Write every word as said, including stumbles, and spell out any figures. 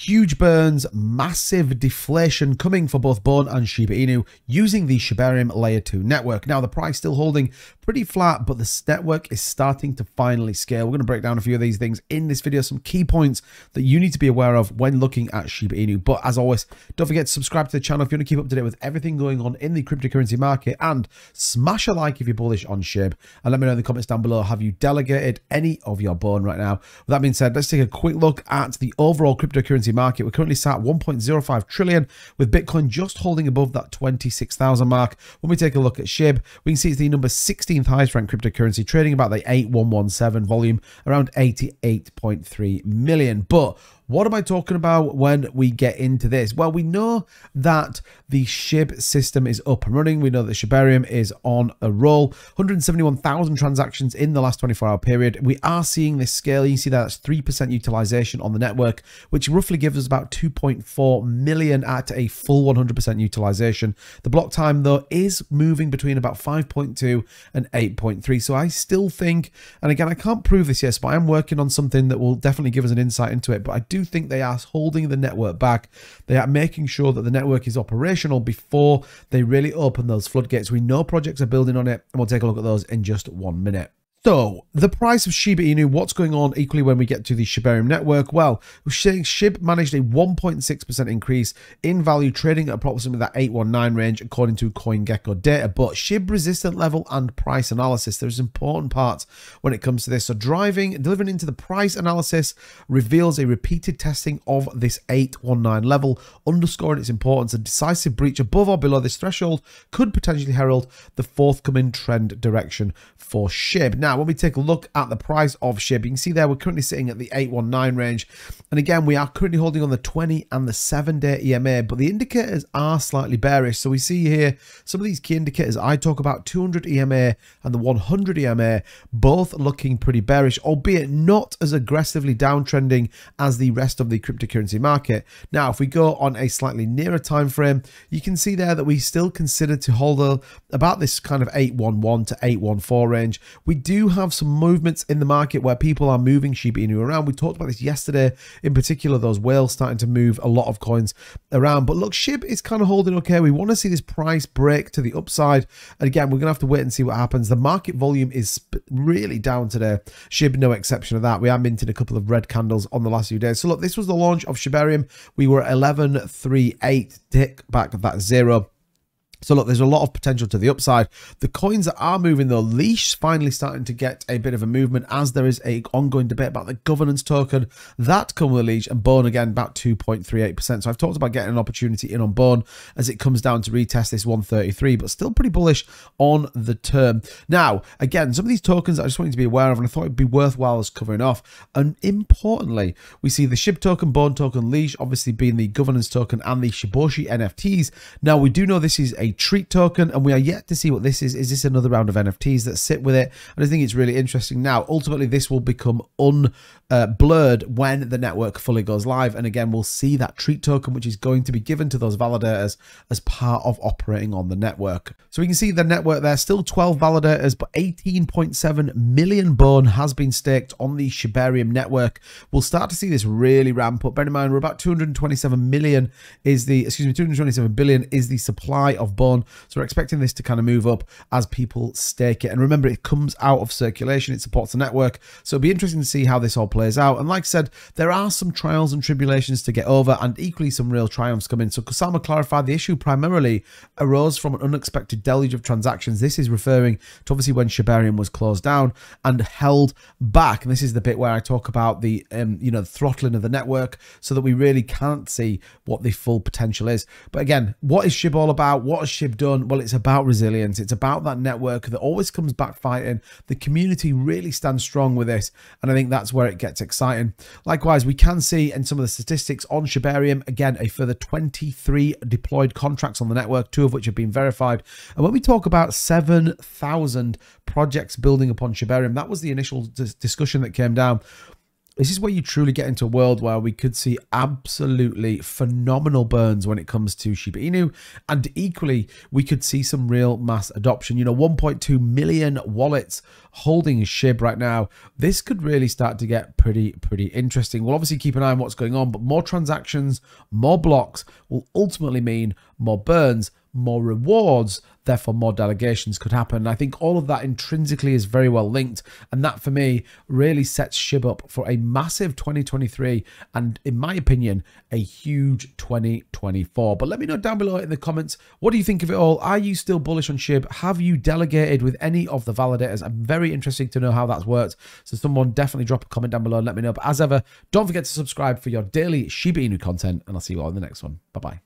Huge burns, massive deflation coming for both Bone and Shiba Inu using the Shibarium Layer two network. Now, the price still holding pretty flat, but this network is starting to finally scale. We're going to break down a few of these things in this video, some key points that you need to be aware of when looking at Shiba Inu. But as always, don't forget to subscribe to the channel if you want to keep up to date with everything going on in the cryptocurrency market, and smash a like if you're bullish on S H I B. And let me know in the comments down below, have you delegated any of your Bone right now? With that being said, let's take a quick look at the overall cryptocurrency market. We're currently sat at one point zero five trillion, with Bitcoin just holding above that twenty-six thousand mark. When we take a look at S H I B, we can see it's the number sixteenth highest ranked cryptocurrency, trading about the eight one one seven volume, around eighty-eight point three million. But what am I talking about when we get into this? Well, we know that the S H I B system is up and running. We know that Shibarium is on a roll. one hundred seventy-one thousand transactions in the last twenty-four hour period. We are seeing this scale. You see that that's three percent utilization on the network, which roughly gives us about two point four million at a full one hundred percent utilization. The block time, though, is moving between about five point two and eight point three. So I still think, and again, I can't prove this yet, but I am working on something that will definitely give us an insight into it. But I do think they are holding the network back. They are making sure that the network is operational before they really open those floodgates. We know projects are building on it, and we'll take a look at those in just one minute. So, the price of Shiba Inu, what's going on equally when we get to the Shibarium network? Well, S H I B managed a one point six percent increase in value, trading at approximately that eight one nine range according to CoinGecko data. But S H I B resistant level and price analysis, there's important parts when it comes to this. So driving, delivering into the price analysis reveals a repeated testing of this eight one nine level, underscoring its importance. A decisive breach above or below this threshold could potentially herald the forthcoming trend direction for S H I B. Now, Now, when we take a look at the price of S H I B, you can see there we're currently sitting at the eight one nine range. And again, we are currently holding on the twenty and the seven day E M A, but the indicators are slightly bearish. So we see here some of these key indicators I talk about, two hundred E M A and the one hundred E M A, both looking pretty bearish, albeit not as aggressively downtrending as the rest of the cryptocurrency market. Now, if we go on a slightly nearer time frame, you can see there that we still consider to hold a, about this kind of eight one one to eight one four range. We do have some movements in the market where people are moving Shiba Inu around. We talked about this yesterday, in particular those whales starting to move a lot of coins around. But look, S H I B is kind of holding okay. We want to see this price break to the upside, and again, we're gonna have to wait and see what happens. The market volume is really down today, S H I B no exception of that. We are minting a couple of red candles on the last few days. So look, this was the launch of Shibarium. We were eleven thirty-eight, tick back that zero. So look, there's a lot of potential to the upside. The coins that are moving, though, Leash finally starting to get a bit of a movement, as there is a ongoing debate about the governance token that comes with Leash, and Bone again about two point three eight percent. So I've talked about getting an opportunity in on Bone as it comes down to retest this one thirty-three, but still pretty bullish on the term. Now, again, some of these tokens I just wanted to be aware of, and I thought it'd be worthwhile us covering off. And importantly, we see the S H I B token, Bone token, Leash, obviously being the governance token, and the Shiboshi N F Ts. Now, we do know this is a Treat token, and we are yet to see what this is. Is this another round of N F Ts that sit with it? And I think it's really interesting. Now, ultimately, this will become un uh, blurred when the network fully goes live. And again, we'll see that Treat token, which is going to be given to those validators as part of operating on the network. So we can see the network there, still twelve validators, but eighteen point seven million Bone has been staked on the Shibarium network. We'll start to see this really ramp up. Bear in mind, we're about two hundred twenty-seven million is the, excuse me, two hundred twenty-seven billion is the supply of Bone. So we're expecting this to kind of move up as people stake it. And remember, it comes out of circulation. It supports the network. So it'll be interesting to see how this all plays out. And like I said, there are some trials and tribulations to get over, and equally some real triumphs come in. So Kusama clarified the issue primarily arose from an unexpected deluge of transactions. This is referring to obviously when Shibarium was closed down and held back. And this is the bit where I talk about the, um, you know, the throttling of the network so that we really can't see what the full potential is. But again, what is S H I B all about? What has S H I B done? Well, it's about resilience. It's about that network that always comes back fighting. The community really stands strong with this, and I think that's where it gets exciting. Likewise, we can see in some of the statistics on Shibarium, again, a further twenty-three deployed contracts on the network, two of which have been verified. And when we talk about seven thousand projects building upon Shibarium, that was the initial dis- discussion that came down. This is where you truly get into a world where we could see absolutely phenomenal burns when it comes to Shiba Inu, and equally, we could see some real mass adoption. You know, one point two million wallets holding SHIB right now. This could really start to get pretty, pretty interesting. We'll obviously keep an eye on what's going on, but more transactions, more blocks will ultimately mean more burns, more rewards, therefore more delegations could happen. I think all of that intrinsically is very well linked, and that for me really sets SHIB up for a massive twenty twenty-three and, in my opinion, a huge twenty twenty-four. But let me know down below in the comments, what do you think of it all? Are you still bullish on SHIB? Have you delegated with any of the validators? I'm very interested to know how that's worked, so someone definitely drop a comment down below and let me know. But as ever, don't forget to subscribe for your daily Shiba Inu content, and I'll see you all in the next one. Bye bye.